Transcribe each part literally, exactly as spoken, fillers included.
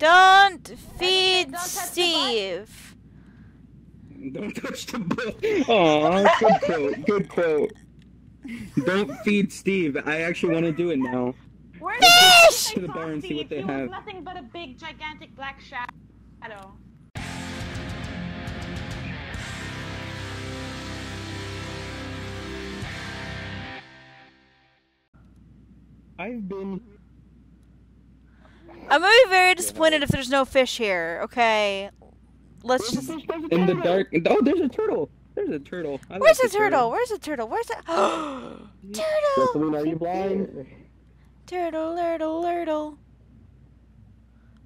Don't feed Steve. Don't touch the boat. Aw, good quote. Good quote. Don't feed Steve. I actually want to do it now. We're fish! To the bar and see what they have. Nothing but a big, gigantic black shadow. I've been. I'm gonna be very disappointed if there's no fish here. Okay, let's just. In the dark. Oh, there's a turtle. There's a turtle. I Where's like the turtle? turtle? Where's the turtle? Where's the turtle? Turtle. Are you blind? Turtle, turtle, turtle.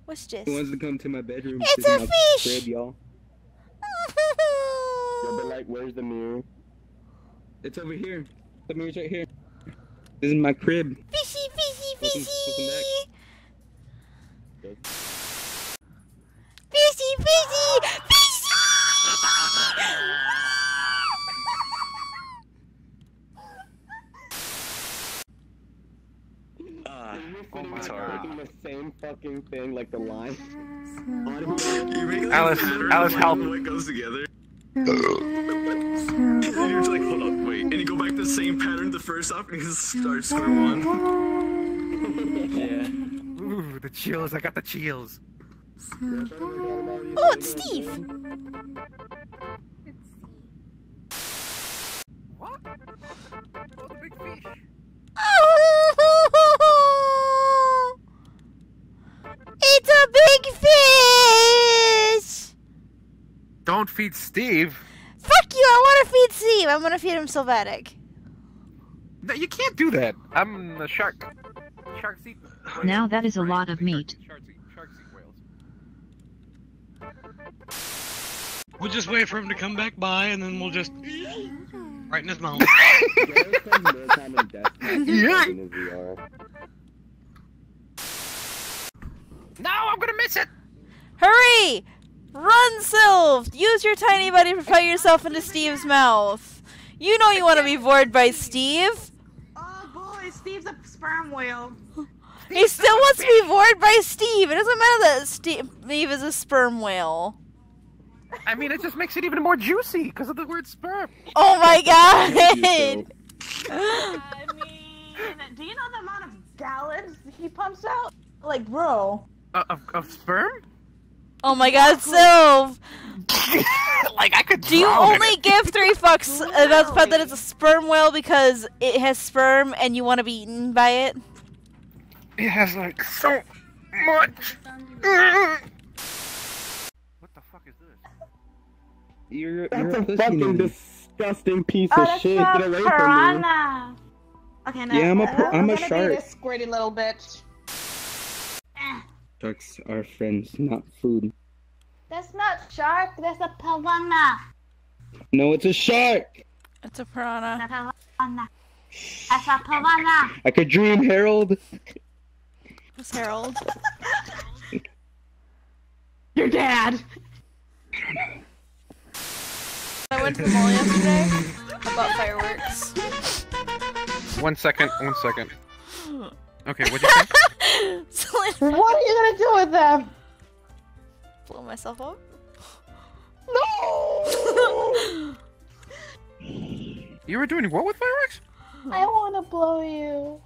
What's this? Who wants to come to my bedroom? It's a fish. Crib, y'all. You'll be like, where's the mirror? It's over here. The mirror's right here. This is my crib. Fishy, fishy, fishy. Welcome, welcome fishy, fishy, fishy. Uh, oh my god. Doing the same fucking thing like the line. Alice, Alice, help. It goes together. And you're just like, hold up, wait, and you go back to the same pattern the first off, and you just start square one. Yeah. Ooh, the chills, I got the chills. Oh, it's Steve! It's Steve. What? Oh, the big fish. Oh! It's a big fish! Don't feed Steve! Fuck you! I want to feed Steve! I'm gonna feed him Sylvatic. No, you can't do that! I'm a shark. Sharks eat... Whales. Now that is a lot of meat. Sharks eat, sharks eat whales. We'll just wait for him to come back by, and then we'll just... right in his mouth. Yeah. No! I'm gonna miss it! Hurry! Run, Sylv! Use your tiny body to propel yourself into Steve's mouth. You know you want to be bored by Steve. Oh boy, Steve's a sperm whale. He still wants to be bored by Steve. It doesn't matter that Steve is a sperm whale. I mean, it just makes it even more juicy because of the word sperm. Oh my god! I mean, do you know the amount of gallons he pumps out? Like, bro. Uh, of, of sperm? Oh my god, Sylv! Like, I could do you only give three fucks about the fact that it's a sperm whale because it has sperm and you want to be eaten by it? It has, like, so much! What the fuck is this? You're, that's you're a, a fucking disgusting piece oh, of shit. Get away piranha. From me. Okay, no, yeah, I'm a, I'm I'm a shark. Gonna be this squirty little bitch. Sharks are friends, not food. That's not shark, that's a piranha. No, it's a shark. It's a piranha. It's a piranha. It's a piranha. I could dream, Harold. Who's Harold? Your dad. I don't know. I went to the mall yesterday. I bought fireworks. One second, one second. Okay, what'd you think? What are you gonna do with them? Blow myself up? No! You were doing what with fireworks? I wanna blow you.